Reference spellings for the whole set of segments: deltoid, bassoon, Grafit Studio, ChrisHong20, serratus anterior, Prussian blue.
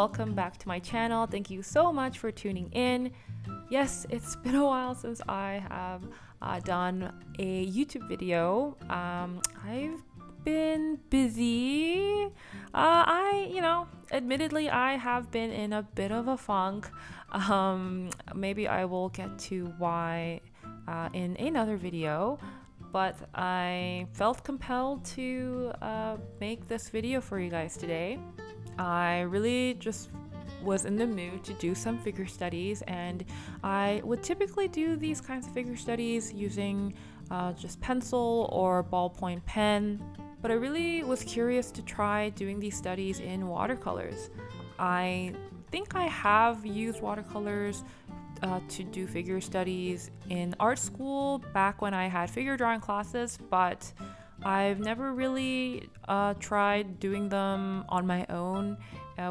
welcome back to my channel. Thank you so much for tuning in. Yes, it's been a while since I have done a YouTube video. I've been busy. Admittedly, I have been in a bit of a funk. Maybe I will get to why in another video, but I felt compelled to make this video for you guys today. I really just was in the mood to do some figure studies, and I would typically do these kinds of figure studies using just pencil or ballpoint pen, but I really was curious to try doing these studies in watercolors. I think I have used watercolors to do figure studies in art school back when I had figure drawing classes, but I've never really tried doing them on my own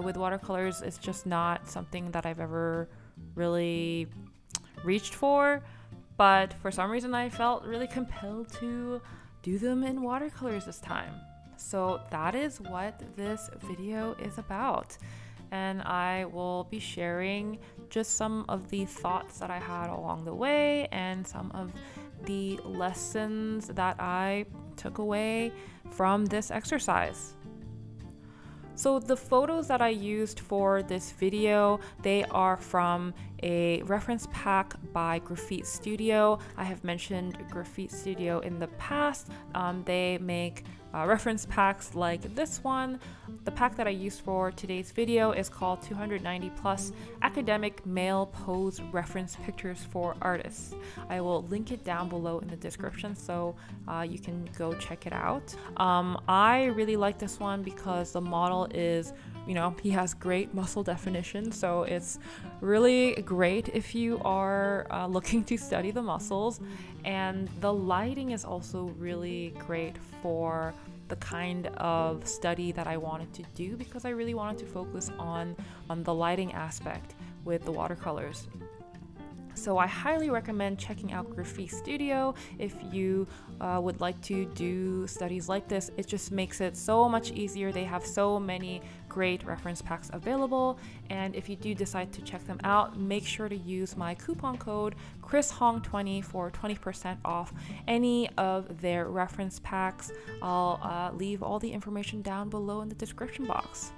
with watercolors. It's just not something that I've ever really reached for, but for some reason I felt really compelled to do them in watercolors this time. So that is what this video is about, and I will be sharing just some of the thoughts that I had along the way and some of the lessons that I took away from this exercise. So the photos that I used for this video, they are from a reference pack by Grafit Studio. I have mentioned Grafit Studio in the past. They make reference packs like this one. The pack that I used for today's video is called 290 Plus Academic Male Pose Reference Pictures for Artists. I will link it down below in the description, so you can go check it out. I really like this one because the model is, you know, he has great muscle definition, so it's really great if you are looking to study the muscles, and the lighting is also really great for the kind of study that I wanted to do, because I really wanted to focus on the lighting aspect with the watercolors. So I highly recommend checking out Grafit Studio if you would like to do studies like this. It just makes it so much easier. They have so many great reference packs available, and if you do decide to check them out, make sure to use my coupon code ChrisHong20 for 20% off any of their reference packs. I'll leave all the information down below in the description box.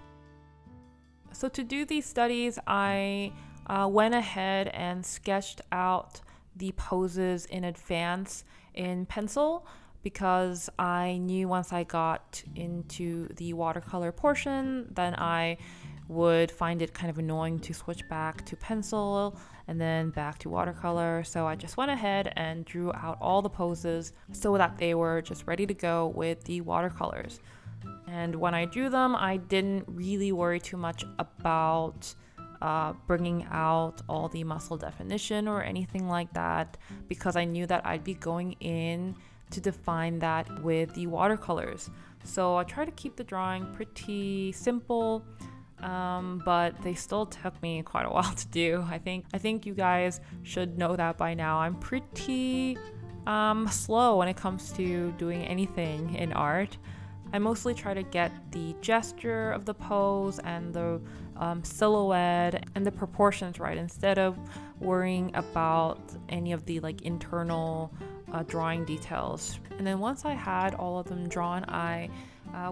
So to do these studies, I went ahead and sketched out the poses in advance in pencil, because I knew once I got into the watercolor portion, then I would find it kind of annoying to switch back to pencil and then back to watercolor. So I just went ahead and drew out all the poses so that they were just ready to go with the watercolors. And when I drew them, I didn't really worry too much about bringing out all the muscle definition or anything like that, because I knew that I'd be going in to define that with the watercolors. So I tried to keep the drawing pretty simple, but they still took me quite a while to do. I think you guys should know that by now. I'm pretty slow when it comes to doing anything in art. I mostly try to get the gesture of the pose and the silhouette and the proportions right, instead of worrying about any of the like internal drawing details. And then once I had all of them drawn, I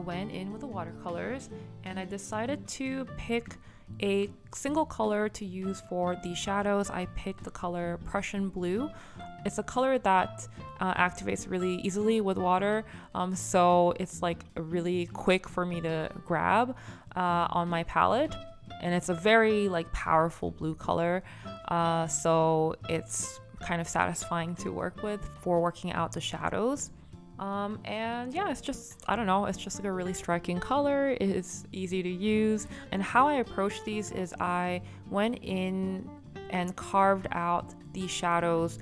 went in with the watercolors, and I decided to pick a single color to use for the shadows. I picked the color Prussian blue. It's a color that activates really easily with water, so it's like really quick for me to grab on my palette, and it's a very like powerful blue color, so it's kind of satisfying to work with for working out the shadows. And yeah, it's just, I don't know, it's just like a really striking color. It's easy to use. And how I approached these is I went in and carved out the shadows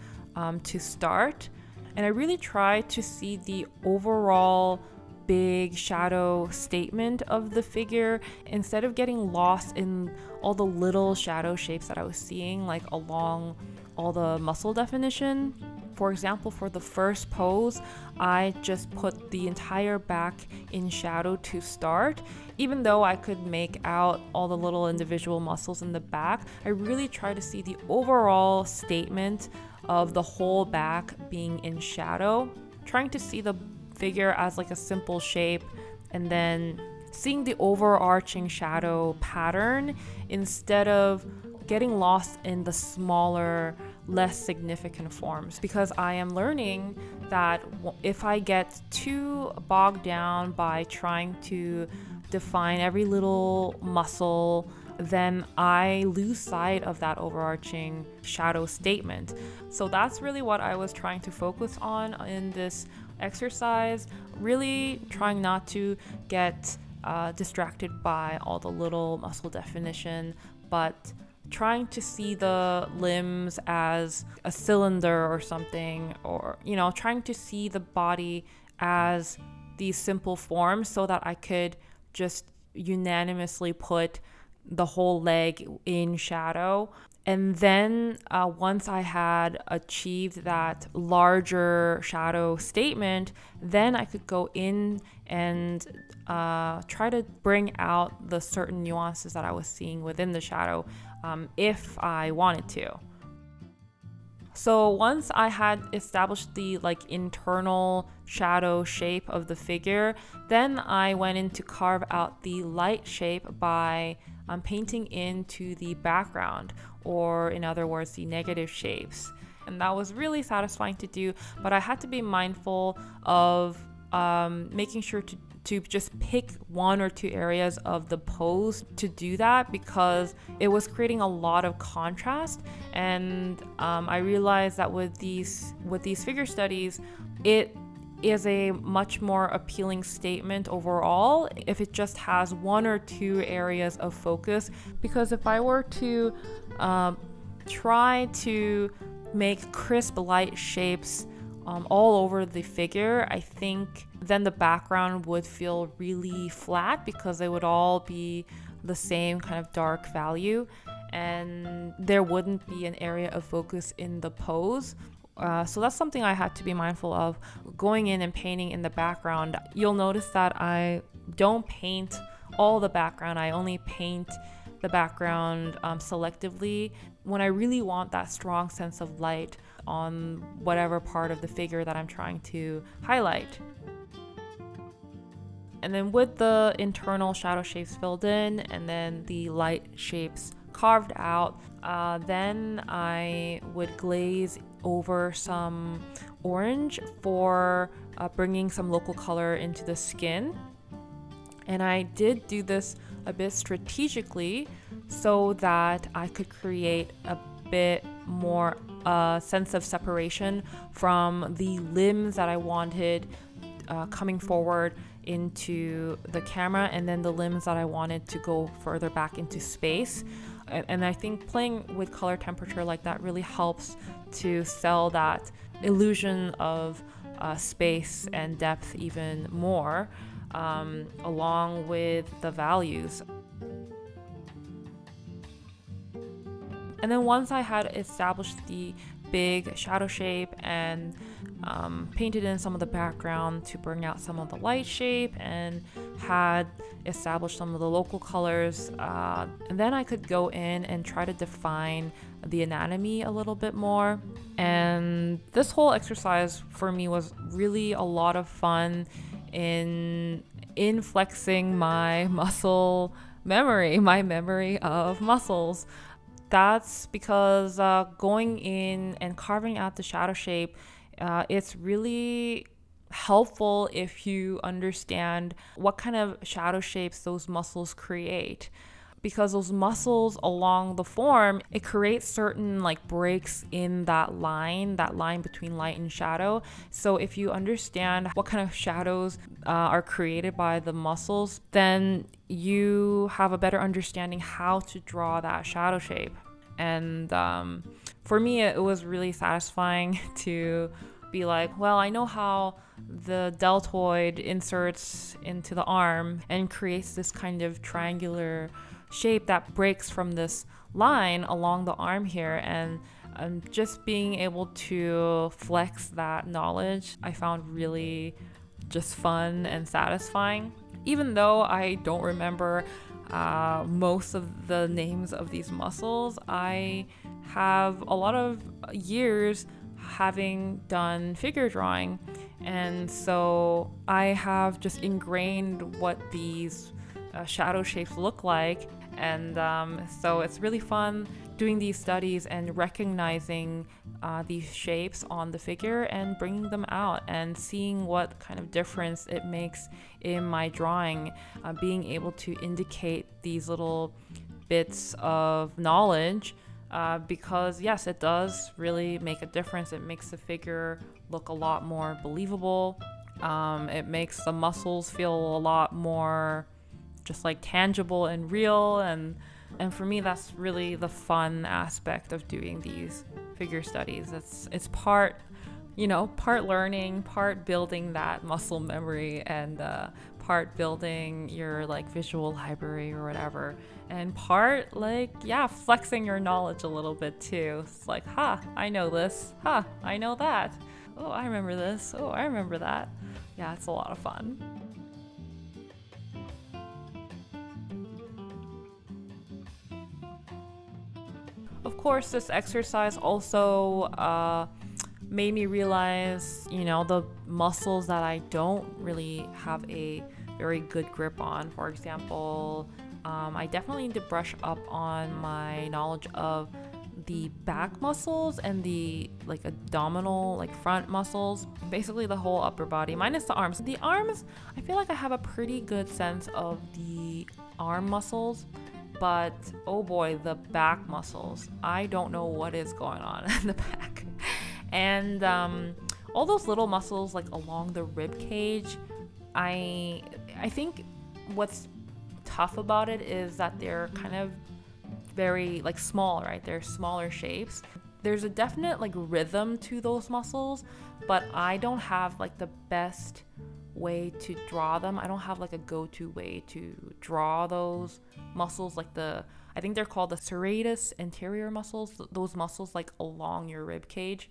to start, and I really tried to see the overall big shadow statement of the figure instead of getting lost in all the little shadow shapes that I was seeing, like along all the muscle definition. For example, for the first pose, I just put the entire back in shadow to start. Even though I could make out all the little individual muscles in the back, I really try to see the overall statement of the whole back being in shadow, trying to see the figure as like a simple shape and then seeing the overarching shadow pattern instead of getting lost in the smaller, less significant forms, because I am learning that if I get too bogged down by trying to define every little muscle, then I lose sight of that overarching shadow statement. So that's really what I was trying to focus on in this exercise, really trying not to get distracted by all the little muscle definition, but trying to see the limbs as a cylinder or something, or, you know, trying to see the body as these simple forms so that I could just unanimously put the whole leg in shadow. And then once I had achieved that larger shadow statement, then I could go in and try to bring out the certain nuances that I was seeing within the shadow if I wanted to. So once I had established the like internal shadow shape of the figure, then I went in to carve out the light shape by painting into the background, or in other words, the negative shapes. And that was really satisfying to do, but I had to be mindful of making sure to just pick one or two areas of the pose to do that, because it was creating a lot of contrast. And I realized that with these figure studies, it is a much more appealing statement overall if it just has one or two areas of focus. Because if I were to try to make crisp light shapes all over the figure, I think then the background would feel really flat because they would all be the same kind of dark value and there wouldn't be an area of focus in the pose. So that's something I had to be mindful of going in and painting in the background. You'll notice that I don't paint all the background. I only paint the background selectively when I really want that strong sense of light on whatever part of the figure that I'm trying to highlight. And then with the internal shadow shapes filled in and then the light shapes carved out, then I would glaze over some orange for bringing some local color into the skin. And I did do this a bit strategically so that I could create a bit more sense of separation from the limbs that I wanted coming forward into the camera, and then the limbs that I wanted to go further back into space. And I think playing with color temperature like that really helps to sell that illusion of space and depth even more, along with the values. And then once I had established the big shadow shape and painted in some of the background to bring out some of the light shape and had established some of the local colors, and then I could go in and try to define the anatomy a little bit more. And this whole exercise for me was really a lot of fun in flexing my muscle memory, my memory of muscles. That's because going in and carving out the shadow shape, it's really helpful if you understand what kind of shadow shapes those muscles create. Because those muscles along the form, it creates certain like breaks in that line between light and shadow. So if you understand what kind of shadows are created by the muscles, then you have a better understanding how to draw that shadow shape. And for me, it was really satisfying to be like, well, I know how the deltoid inserts into the arm and creates this kind of triangular shape that breaks from this line along the arm here, and just being able to flex that knowledge I found really just fun and satisfying. Even though I don't remember most of the names of these muscles, I have a lot of years having done figure drawing, and so I have just ingrained what these shadow shapes look like. And so it's really fun doing these studies and recognizing these shapes on the figure and bringing them out and seeing what kind of difference it makes in my drawing, being able to indicate these little bits of knowledge, because yes, it does really make a difference. It makes the figure look a lot more believable. It makes the muscles feel a lot more just like tangible and real, and for me that's really the fun aspect of doing these figure studies. It's part, you know, part learning, part building that muscle memory, and part building your like visual library or whatever, and part like, yeah, flexing your knowledge a little bit too. It's like, ha, I know this, ha, I know that, oh, I remember this, oh, I remember that. Yeah, it's a lot of fun. Of course, this exercise also made me realize, you know, the muscles that I don't really have a very good grip on. For example, I definitely need to brush up on my knowledge of the back muscles and the like abdominal, like front muscles, basically the whole upper body minus the arms. The arms, I feel like I have a pretty good sense of the arm muscles. But oh boy, the back muscles, I don't know what is going on in the back. And all those little muscles like along the rib cage, I think what's tough about it is that they're kind of very like small, right? They're smaller shapes. There's a definite like rhythm to those muscles, but I don't have like the best way to draw them. I don't have like a go-to way to draw those muscles, like the, I think they're called the serratus anterior muscles, those muscles like along your rib cage.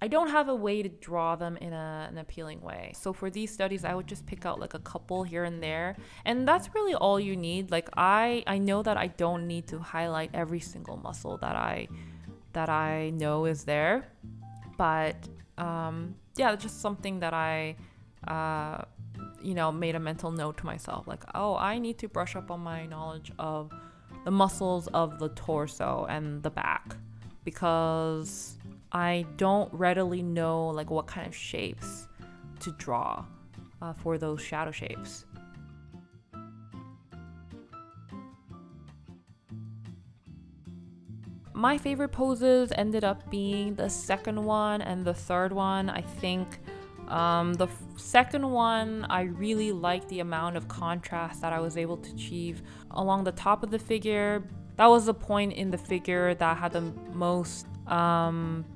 I don't have a way to draw them in an appealing way. So for these studies, I would just pick out like a couple here and there, and that's really all you need. Like I know that I don't need to highlight every single muscle that I know is there, but yeah, just something that I you know, made a mental note to myself, like, oh, I need to brush up on my knowledge of the muscles of the torso and the back, because I don't readily know like what kind of shapes to draw for those shadow shapes. My favorite poses ended up being the second one and the third one. I think the second one, I really liked the amount of contrast that I was able to achieve along the top of the figure. That was the point in the figure that had the most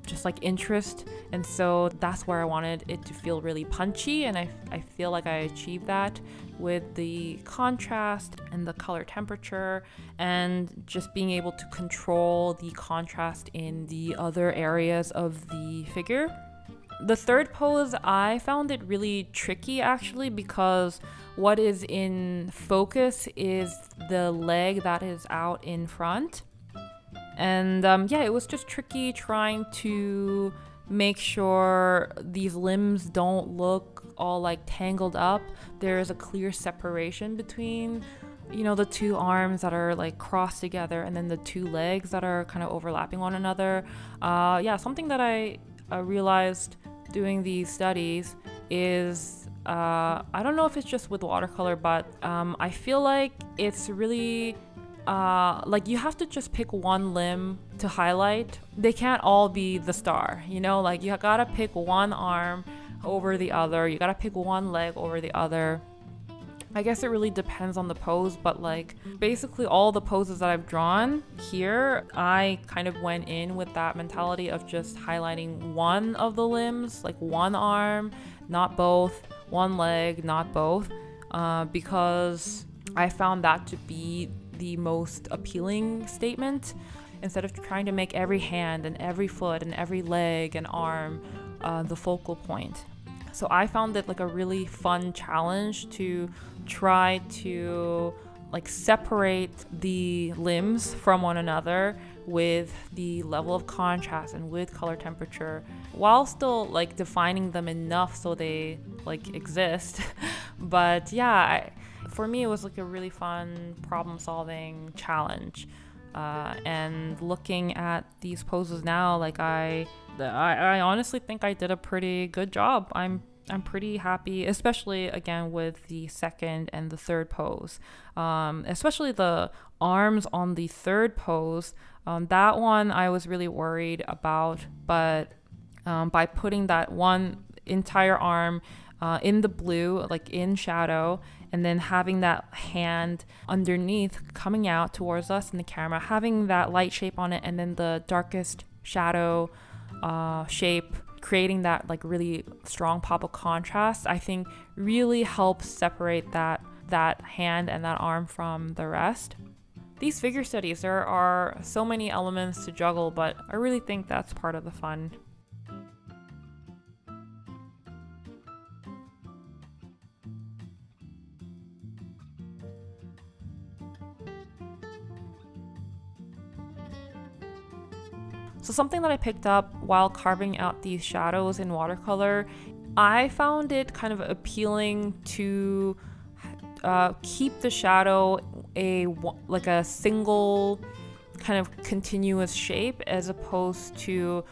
just like interest, and so that's where I wanted it to feel really punchy, and I feel like I achieved that with the contrast and the color temperature and just being able to control the contrast in the other areas of the figure. The third pose, I found it really tricky actually, because what is in focus is the leg that is out in front. And yeah, it was just tricky trying to make sure these limbs don't look all like tangled up. There is a clear separation between, you know, the two arms that are like crossed together and then the two legs that are kind of overlapping one another. Yeah, something that I realized doing these studies is, I don't know if it's just with watercolor, but I feel like it's really like you have to just pick one limb to highlight. They can't all be the star, you know, like you gotta pick one arm over the other, you gotta pick one leg over the other. I guess it really depends on the pose, but like basically all the poses that I've drawn here, I kind of went in with that mentality of just highlighting one of the limbs, like one arm, not both, one leg, not both, because I found that to be the most appealing statement. Instead of trying to make every hand and every foot and every leg and arm the focal point. So I found it like a really fun challenge to try to like separate the limbs from one another with the level of contrast and with color temperature, while still like defining them enough so they like exist. But yeah, for me it was like a really fun problem-solving challenge. And looking at these poses now, like I honestly think I did a pretty good job. I'm pretty happy, especially again with the second and the third pose, especially the arms on the third pose. That one I was really worried about, but by putting that one entire arm in the blue, like in shadow, and then having that hand underneath coming out towards us in the camera, having that light shape on it, and then the darkest shadow shape, creating that like really strong pop of contrast, I think really helps separate that hand and that arm from the rest. These figure studies, there are so many elements to juggle, but I really think that's part of the fun. So something that I picked up while carving out these shadows in watercolor, I found it kind of appealing to keep the shadow like a single kind of continuous shape, as opposed to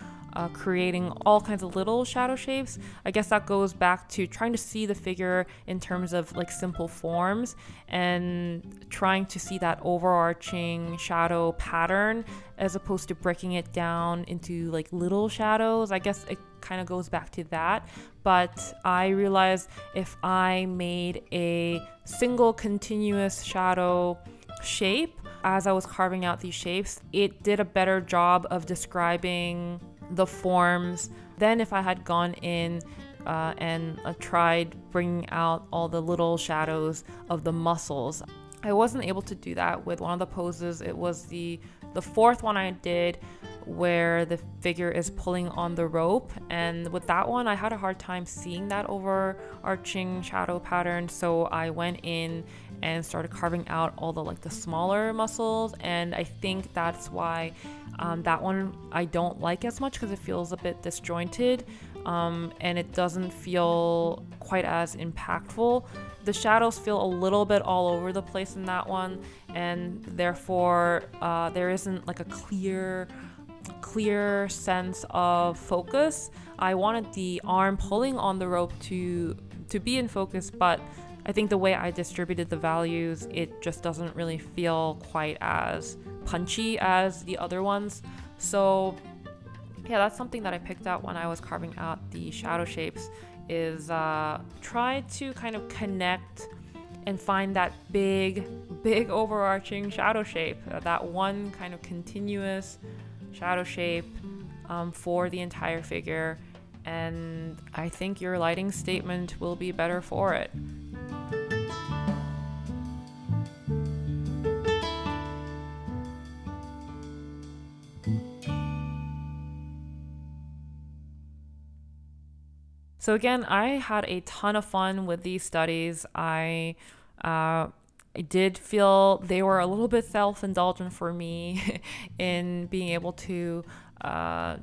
creating all kinds of little shadow shapes. I guess that goes back to trying to see the figure in terms of like simple forms and trying to see that overarching shadow pattern, as opposed to breaking it down into like little shadows. I guess it kind of goes back to that, but I realized if I made a single continuous shadow shape as I was carving out these shapes, it did a better job of describing the forms than if I had gone in and tried bringing out all the little shadows of the muscles. I wasn't able to do that with one of the poses. It was the fourth one I did, where the figure is pulling on the rope, and with that one I had a hard time seeing that overarching shadow pattern, so I went in and started carving out all the like the smaller muscles, and I think that's why that one I don't like as much, because it feels a bit disjointed, and it doesn't feel quite as impactful. The shadows feel a little bit all over the place in that one, and therefore there isn't like a clear sense of focus. I wanted the arm pulling on the rope to be in focus, but I think the way I distributed the values, it just doesn't really feel quite as punchy as the other ones. So yeah, that's something that I picked out when I was carving out the shadow shapes, is try to kind of connect and find that big overarching shadow shape, that one kind of continuous shadow shape for the entire figure, and I think your lighting statement will be better for it. So again, I had a ton of fun with these studies. I did feel they were a little bit self-indulgent for me in being able to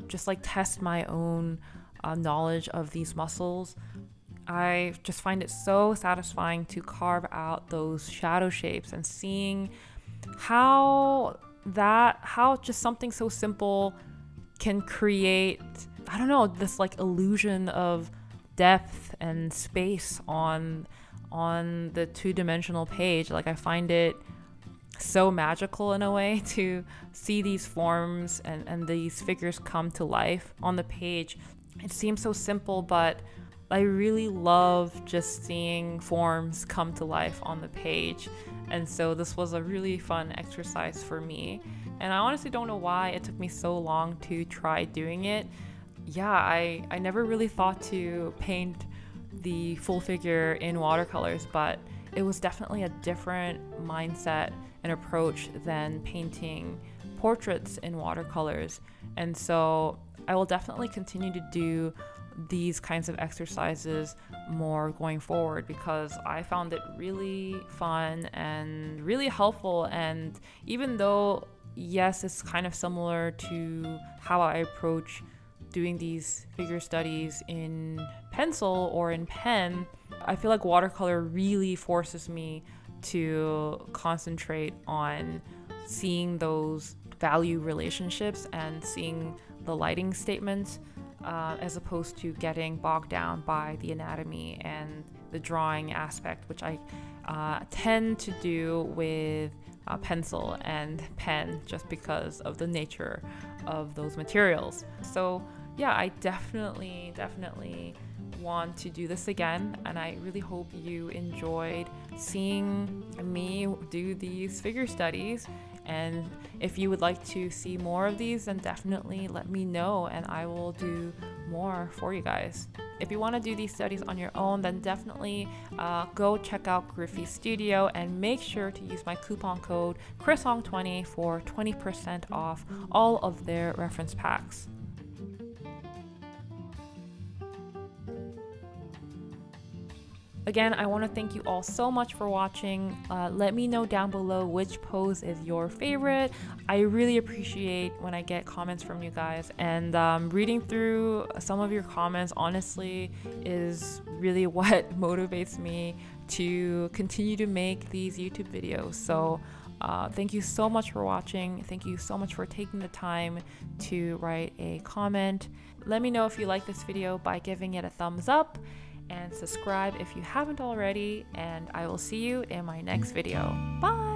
just like test my own knowledge of these muscles. I just find it so satisfying to carve out those shadow shapes and seeing how just something so simple can create, I don't know, this like illusion of depth and space on the two-dimensional page. Like I find it so magical in a way to see these forms and these figures come to life on the page. It seems so simple, but I really love just seeing forms come to life on the page, and so this was a really fun exercise for me, and I honestly don't know why it took me so long to try doing it. Yeah, I never really thought to paint the full figure in watercolors, but it was definitely a different mindset and approach than painting portraits in watercolors. And so I will definitely continue to do these kinds of exercises more going forward, because I found it really fun and really helpful. And even though, yes, it's kind of similar to how I approach doing these figure studies in pencil or in pen, I feel like watercolor really forces me to concentrate on seeing those value relationships and seeing the lighting statements, as opposed to getting bogged down by the anatomy and the drawing aspect, which I tend to do with pencil and pen just because of the nature of those materials. So yeah, I definitely want to do this again, and I really hope you enjoyed seeing me do these figure studies. And if you would like to see more of these, then definitely let me know and I will do more for you guys. If you want to do these studies on your own, then definitely go check out Grafit Studio and make sure to use my coupon code ChrisHong20 for 20% off all of their reference packs. Again, I want to thank you all so much for watching. Let me know down below which pose is your favorite. I really appreciate when I get comments from you guys, and reading through some of your comments honestly is really what motivates me to continue to make these YouTube videos. So thank you so much for watching. Thank you so much for taking the time to write a comment. Let me know if you like this video by giving it a thumbs up, and subscribe if you haven't already, and I will see you in my next video. Bye!